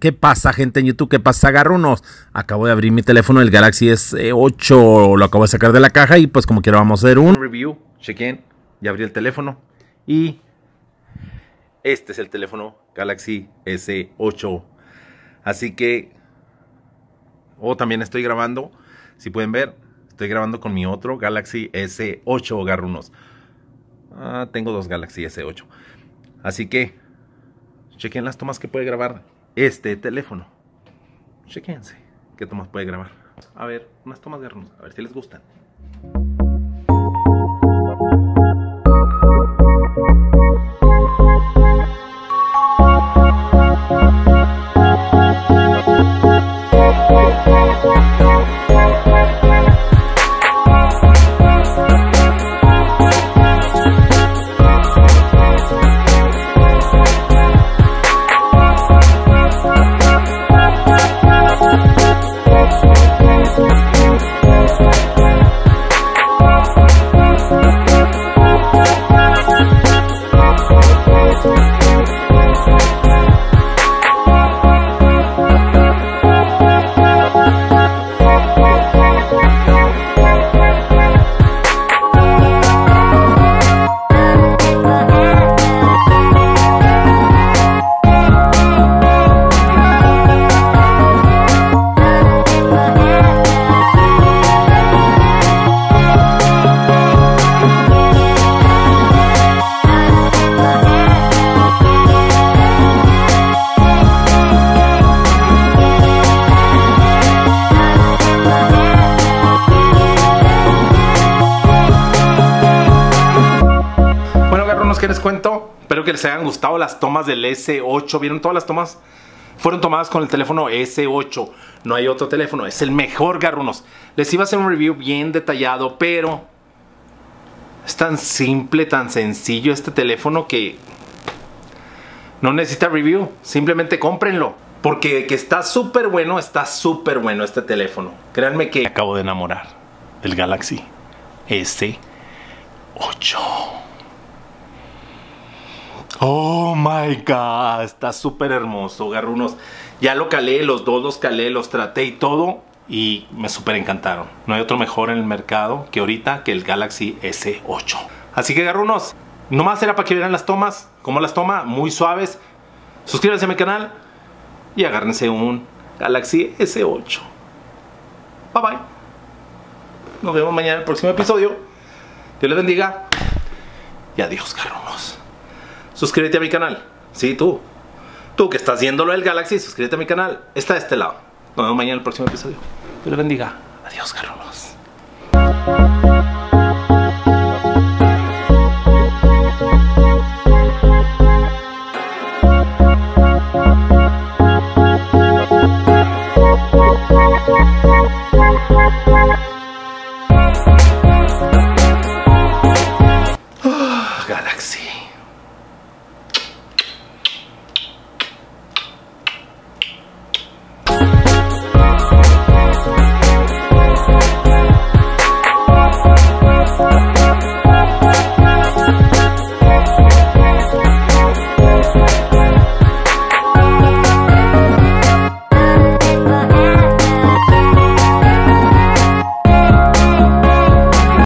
¿Qué pasa, gente en YouTube? ¿Qué pasa, Garrunos? Acabo de abrir mi teléfono, el Galaxy S8, lo acabo de sacar de la caja y pues como quiera vamos a hacer un review. Chequen, ya abrí el teléfono y este es el teléfono Galaxy S8. Así que, también estoy grabando, si pueden ver, estoy grabando con mi otro Galaxy S8, Garrunos. Tengo dos Galaxy S8. Así que, chequen las tomas que puede grabar este teléfono. Chequense qué tomas puede grabar. A ver, unas tomas, Garrunos, a ver si les gustan. Que les cuento, espero que les hayan gustado las tomas del S8. Vieron, todas las tomas fueron tomadas con el teléfono S8, no hay otro teléfono, es el mejor, Garrunos. Les iba a hacer un review bien detallado, pero es tan simple, tan sencillo este teléfono que no necesita review, simplemente cómprenlo, porque que está súper bueno este teléfono. Créanme que me acabo de enamorar del Galaxy S8. Oh my God, está súper hermoso, Garrunos. Ya lo calé, los dos los calé, los traté y todo, y me súper encantaron. No hay otro mejor en el mercado que ahorita que el Galaxy S8. Así que, Garrunos, nomás era para que vieran las tomas, cómo las toma, muy suaves. Suscríbanse a mi canal y agárrense un Galaxy S8. Bye bye. Nos vemos mañana en el próximo episodio. Dios les bendiga y adiós, Garrunos. Suscríbete a mi canal. Sí, tú que estás viéndolo del Galaxy, suscríbete a mi canal. Está de este lado. Nos vemos mañana en el próximo episodio. Dios les bendiga. Adiós, Garrunos. Galaxy.